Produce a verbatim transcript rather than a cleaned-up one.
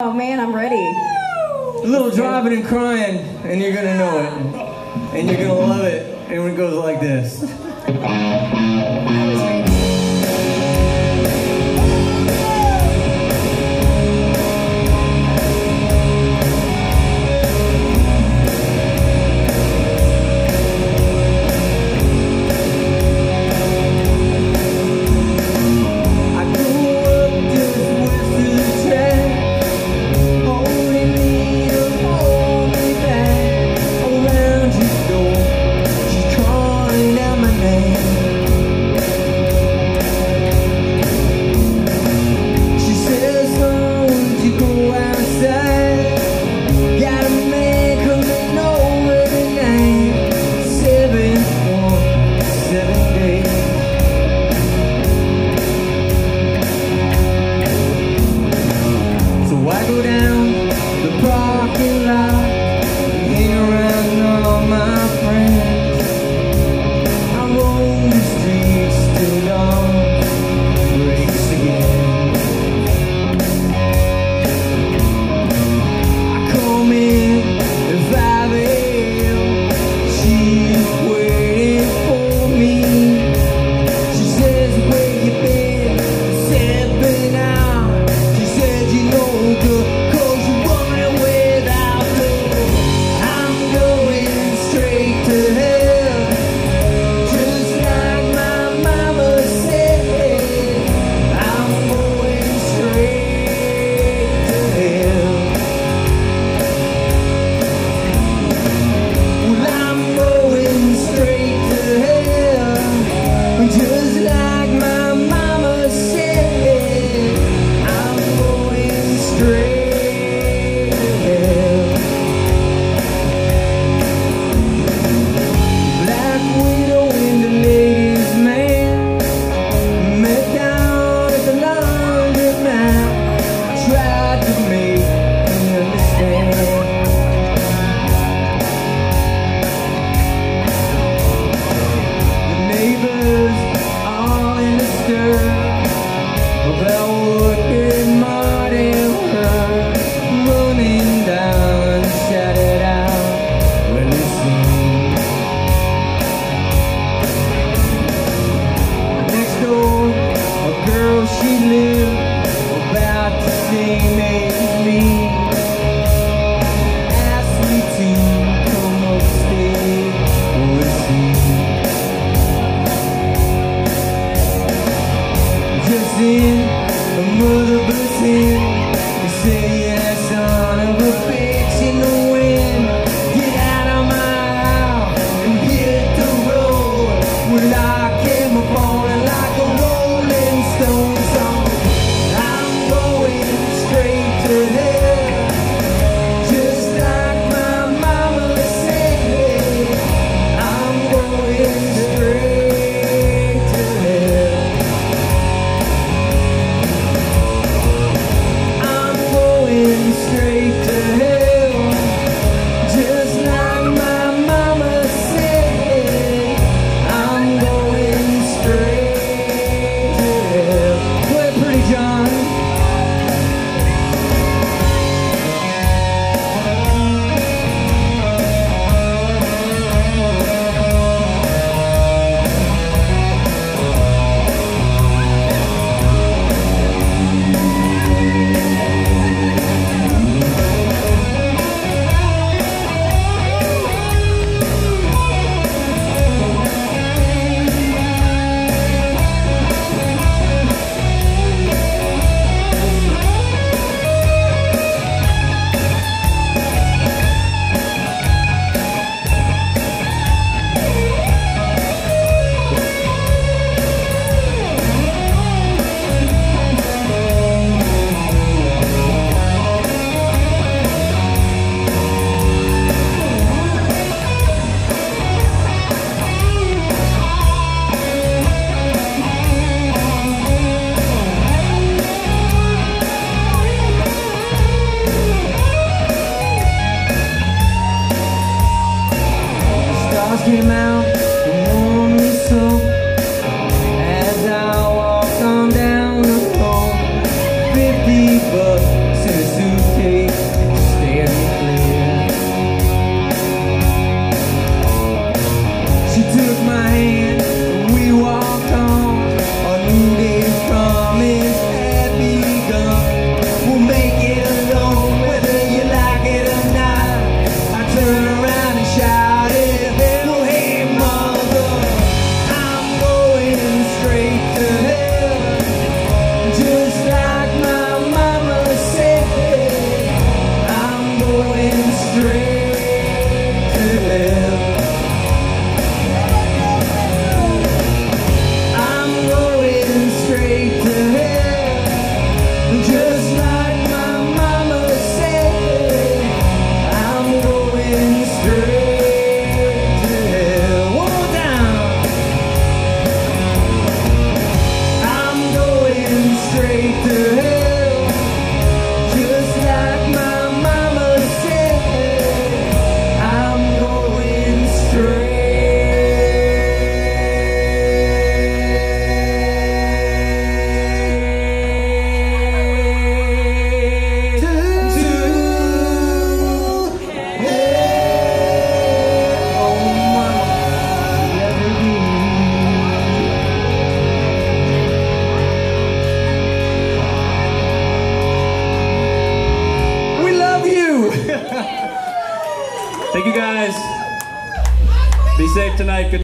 Oh man, I'm ready. A little driving and crying, and you're gonna know it. And you're gonna love it. And when it goes like this. A mother birds in, they say yes, son of a bitch in the wind. Get out of my house and hit the road. Well, I came falling like a rolling stone song. I'm going straight to hell, just like my mama said. I'm going straight. Came out and warmed me so as I walked on down the road. Fifty bucks in a suit. safe tonight. Good